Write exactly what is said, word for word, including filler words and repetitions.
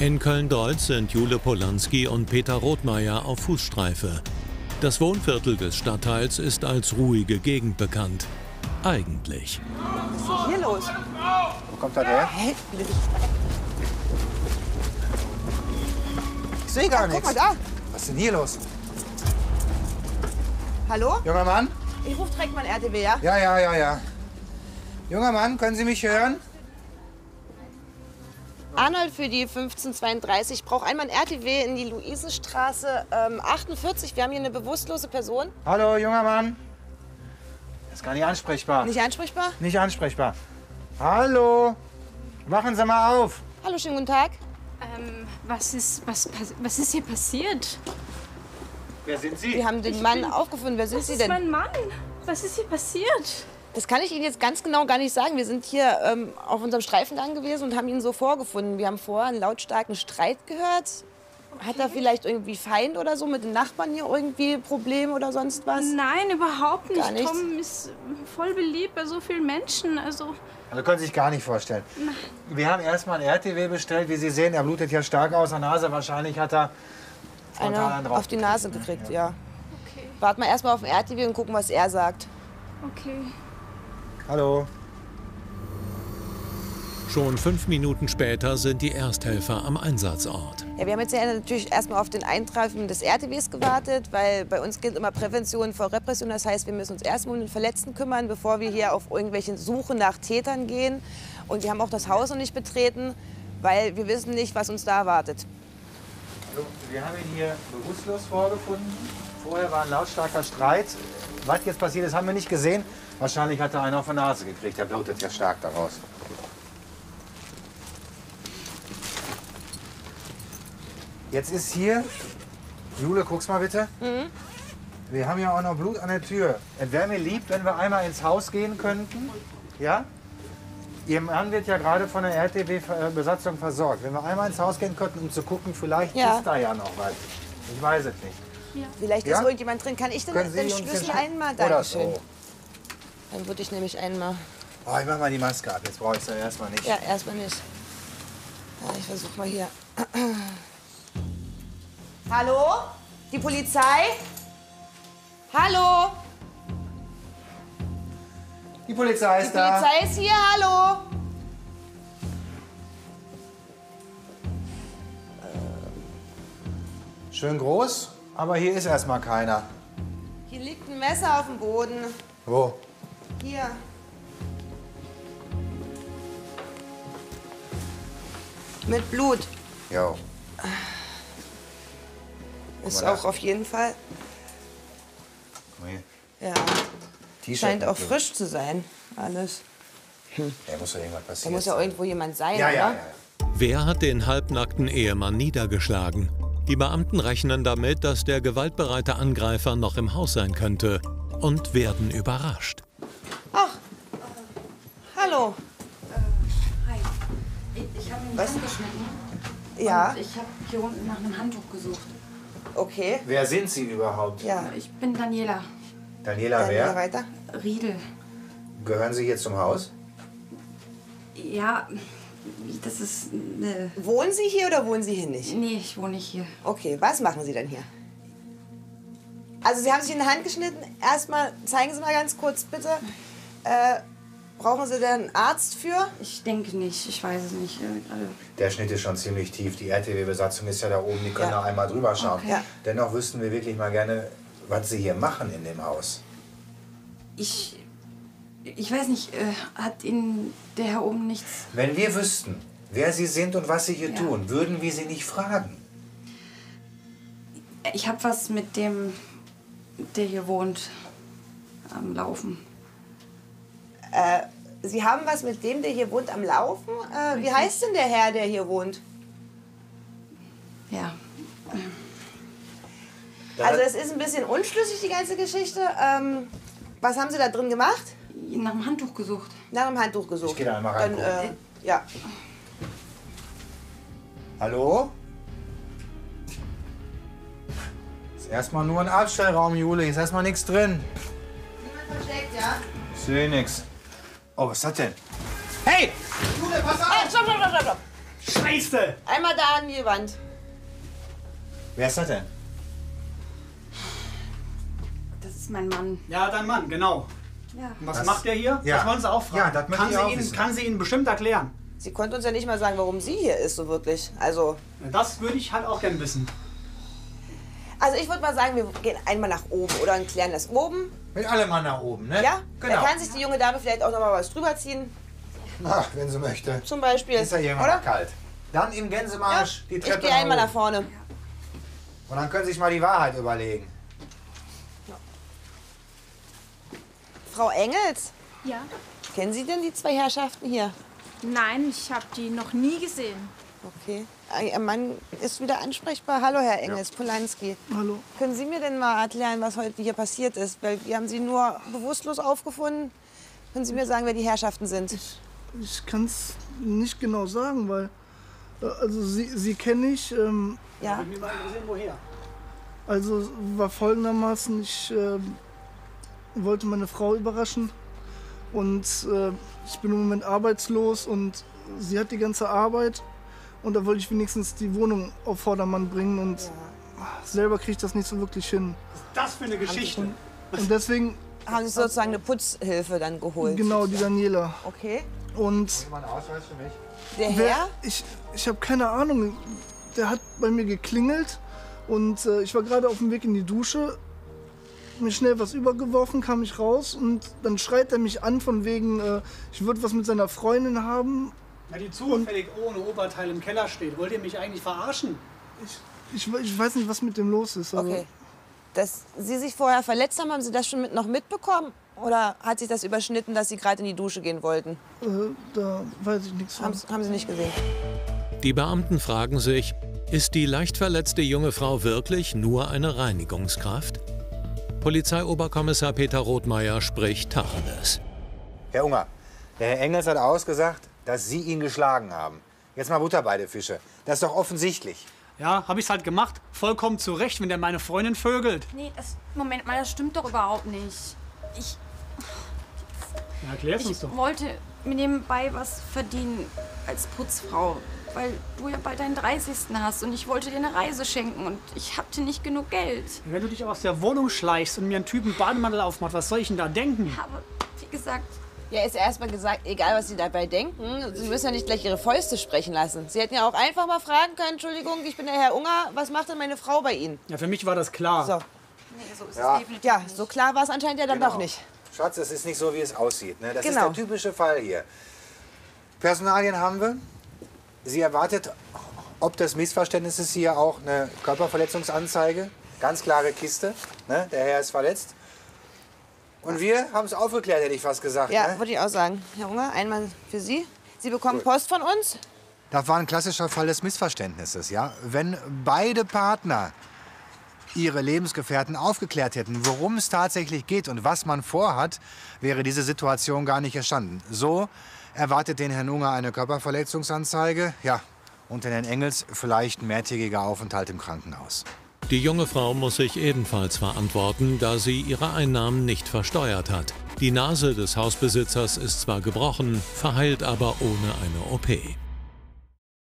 In Köln-Deutz sind Jule Polanski und Peter Rothmeier auf Fußstreife. Das Wohnviertel des Stadtteils ist als ruhige Gegend bekannt. Eigentlich. Was ist hier los? Wo kommt er her? Hättlich. Ich sehe gar nichts. Guck mal da. Was ist denn hier los? Hallo? Junger Mann? Ich rufe direkt mal R T W, ja? Ja, ja, ja, ja. Junger Mann, können Sie mich hören? Arnold für die fünfzehn zweiunddreißig braucht einmal ein R T W in die Luisenstraße ähm, achtundvierzig. Wir haben hier eine bewusstlose Person. Hallo, junger Mann. Er ist gar nicht ansprechbar. Nicht ansprechbar? Nicht ansprechbar. Hallo, machen Sie mal auf. Hallo, schönen guten Tag. Ähm, was ist, was, was ist hier passiert? Wer sind Sie? Wir haben den ich Mann bin... aufgefunden. Wer sind was Sie denn? Das ist mein Mann. Was ist hier passiert? Das kann ich Ihnen jetzt ganz genau gar nicht sagen. Wir sind hier ähm, auf unserem Streifen angewiesen und haben ihn so vorgefunden. Wir haben vorher einen lautstarken Streit gehört. Okay. Hat er vielleicht irgendwie Feind oder so mit den Nachbarn hier irgendwie Probleme oder sonst was? Nein, überhaupt nicht. Gar nichts. Tom ist voll beliebt bei so vielen Menschen. Also, also können Sie sich gar nicht vorstellen. Nein. Wir haben erstmal ein R T W bestellt. Wie Sie sehen, er blutet ja stark aus der Nase. Wahrscheinlich hat er frontal einen auf die Nase gekriegt, gekriegt ja. ja. Okay. Warten wir erstmal auf den R T W und gucken, was er sagt. Okay. Hallo. Schon fünf Minuten später sind die Ersthelfer am Einsatzort. Ja, wir haben jetzt ja natürlich erstmal auf den Eintreffen des R T Ws gewartet, weil bei uns gilt immer Prävention vor Repression. Das heißt, wir müssen uns erstmal um den Verletzten kümmern, bevor wir hier auf irgendwelche Suche nach Tätern gehen. Und wir haben auch das Haus noch nicht betreten, weil wir wissen nicht, was uns da erwartet. Hallo, wir haben ihn hier bewusstlos vorgefunden. Vorher war ein lautstarker Streit. Was jetzt passiert ist, haben wir nicht gesehen. Wahrscheinlich hat er einen auf die Nase gekriegt. Er blutet ja stark daraus. Jetzt ist hier... Jule, guck's mal bitte. Mhm. Wir haben ja auch noch Blut an der Tür. Es wäre mir lieb, wenn wir einmal ins Haus gehen könnten. Ja? Ihr Mann wird ja gerade von der R T W-Besatzung versorgt. Wenn wir einmal ins Haus gehen könnten, um zu gucken, vielleicht ja. ist da ja noch was. Ich weiß es nicht. Ja. Vielleicht ist ja? irgendjemand drin. Kann ich denn den Schlüssel einmal? Dankeschön. Oder so. Dann würde ich nämlich einmal... Oh, ich mach mal die Maske ab. Jetzt brauche ich es ja erstmal nicht. Ja, erstmal nicht. Ja, ich versuche mal hier. Hallo? Die Polizei? Hallo? Die Polizei ist da. Die Polizei ist hier, hallo? Schön groß, aber hier ist erstmal keiner. Hier liegt ein Messer auf dem Boden. Wo? Hier. Mit Blut. Ja. Ist auch auf jeden Fall. Ja. Scheint auch frisch zu sein, alles. Hm. Da muss ja irgendwas passieren. Da muss ja irgendwo jemand sein, ja, oder? Ja, ja, ja. Wer hat den halbnackten Ehemann niedergeschlagen? Die Beamten rechnen damit, dass der gewaltbereite Angreifer noch im Haus sein könnte und werden überrascht. Ach, hallo. Äh, hi. Ich habe mich angeschnitten. Ja. Und ich habe hier unten nach einem Handtuch gesucht. Okay. Wer sind Sie überhaupt? Ja, ich bin Daniela. Daniela, Daniela wer? Weiter? Riedel. Gehören Sie hier zum Haus? Ja, das ist eine... Wohnen Sie hier oder wohnen Sie hier nicht? Nee, ich wohne nicht hier. Okay, was machen Sie denn hier? Also Sie haben sich in die Hand geschnitten. Erstmal zeigen Sie mal ganz kurz bitte. Äh, brauchen Sie denn einen Arzt für? Ich denke nicht, ich weiß es nicht. Also der Schnitt ist schon ziemlich tief. Die R T W-Besatzung ist ja da oben, die können ja. da einmal drüber schauen. Okay. Ja. Dennoch wüssten wir wirklich mal gerne, was Sie hier machen in dem Haus. Ich, ich weiß nicht, äh, hat Ihnen der Herr oben nichts... Wenn wir wüssten, wer Sie sind und was Sie hier ja. tun, würden wir Sie nicht fragen. Ich habe was mit dem... der hier wohnt, am Laufen. Äh, Sie haben was mit dem, der hier wohnt, am Laufen? Äh, wie heißt denn der Herr, der hier wohnt? Ja. Also es ist ein bisschen unschlüssig, die ganze Geschichte. Ähm, was haben Sie da drin gemacht? Nach dem Handtuch gesucht. Nach dem Handtuch gesucht. Ich gehe da einmal rein. Dann, äh, ja. Hallo? Erstmal nur ein Abstellraum, Jule. Ist erstmal nichts drin. Niemand versteckt, ja? Ich sehe nichts. Oh, was ist das denn? Hey! Jule, pass auf! Hey, stopp, stopp, stopp, stopp! Scheiße! Einmal da an die Wand. Wer ist das denn? Das ist mein Mann. Ja, dein Mann, genau. Ja. Und was das, macht der hier? Ja. Das wollen Sie auch fragen. Ja, das kann, sie auch Ihnen, kann sie Ihnen bestimmt erklären. Sie konnte uns ja nicht mal sagen, warum sie hier ist, so wirklich. Also. Na, das würde ich halt auch gern wissen. Also ich würde mal sagen, wir gehen einmal nach oben oder klären das oben. Mit allem mal nach oben, ne? Ja, genau. Da kann sich die junge Dame vielleicht auch noch mal was drüber ziehen. Ach, wenn sie möchte. Zum Beispiel. Ist ja hier immer noch kalt. Dann im Gänsemarsch ja, die Treppe nach oben. Ich gehe einmal nach vorne. Und dann können Sie sich mal die Wahrheit überlegen. Ja. Frau Engels? Ja? Kennen Sie denn die zwei Herrschaften hier? Nein, ich habe die noch nie gesehen. Okay. Ihr Mann ist wieder ansprechbar. Hallo, Herr Engels, ja. Polanski. Hallo. Können Sie mir denn mal erklären, was heute hier passiert ist? Weil wir haben Sie nur bewusstlos aufgefunden. Können Sie mir sagen, wer die Herrschaften sind? Ich, ich kann es nicht genau sagen, weil... Also, sie, sie kenne ich. Ähm, ja. Ich würde mich mal interessieren, woher. Also, war folgendermaßen, ich äh, wollte meine Frau überraschen. Und äh, ich bin im Moment arbeitslos und sie hat die ganze Arbeit. Und da wollte ich wenigstens die Wohnung auf Vordermann bringen und ja. selber kriege ich das nicht so wirklich hin. Was ist das für eine Geschichte? Und, und deswegen... Haben Sie sozusagen eine Putzhilfe dann geholt? Genau, die Daniela. Okay. Und... Jemand Ausweis für mich? Der Herr? Ich, ich habe keine Ahnung. Der hat bei mir geklingelt und äh, ich war gerade auf dem Weg in die Dusche. Mir schnell was übergeworfen, kam ich raus und dann schreit er mich an von wegen, äh, ich würde was mit seiner Freundin haben. Na, die zufällig und ohne Oberteil im Keller steht. Wollt ihr mich eigentlich verarschen? Ich, ich, ich weiß nicht, was mit dem los ist. Okay. Dass Sie sich vorher verletzt haben, haben Sie das schon mit noch mitbekommen? Oder hat sich das überschnitten, dass Sie gerade in die Dusche gehen wollten? Äh, da weiß ich nichts von. Haben, haben Sie nicht gesehen. Die Beamten fragen sich, ist die leicht verletzte junge Frau wirklich nur eine Reinigungskraft? Polizeioberkommissar Peter Rothmeier spricht Tacheles. Herr Unger, der Herr Engels hat ausgesagt, dass Sie ihn geschlagen haben. Jetzt mal Butter bei den Fische. Das ist doch offensichtlich. Ja, hab ich's halt gemacht. Vollkommen zu Recht, wenn der meine Freundin vögelt. Nee, das, Moment mal, das stimmt doch überhaupt nicht. Ich... Na, erklär's uns doch. Ich wollte mir nebenbei was verdienen als Putzfrau, weil du ja bald deinen dreißigsten hast und ich wollte dir eine Reise schenken und ich hatte nicht genug Geld. Wenn du dich auch aus der Wohnung schleichst und mir einen Typen Bademantel aufmacht, was soll ich denn da denken? Ja, aber wie gesagt... Ja, ist ja erstmal gesagt, egal was Sie dabei denken, Sie müssen ja nicht gleich Ihre Fäuste sprechen lassen. Sie hätten ja auch einfach mal fragen können, Entschuldigung, ich bin der Herr Unger, was macht denn meine Frau bei Ihnen? Ja, für mich war das klar. So. Nee, so ist ja. es definitiv ja, so klar war es anscheinend ja dann genau. doch nicht. Schatz, das ist nicht so, wie es aussieht. Ne? Das genau. ist der typische Fall hier. Personalien haben wir. Sie erwartet, ob des Missverständnisses hier auch eine Körperverletzungsanzeige. Ganz klare Kiste, ne? Der Herr ist verletzt. Und wir haben es aufgeklärt, hätte ich fast gesagt. Ja, ne? Würde ich auch sagen. Herr Unger, einmal für Sie. Sie bekommen Gut. Post von uns. Das war ein klassischer Fall des Missverständnisses, ja. Wenn beide Partner ihre Lebensgefährten aufgeklärt hätten, worum es tatsächlich geht und was man vorhat, wäre diese Situation gar nicht entstanden. So erwartet den Herrn Unger eine Körperverletzungsanzeige, ja, und den Herrn Engels vielleicht mehrtägiger Aufenthalt im Krankenhaus. Die junge Frau muss sich ebenfalls verantworten, da sie ihre Einnahmen nicht versteuert hat. Die Nase des Hausbesitzers ist zwar gebrochen, verheilt aber ohne eine O P.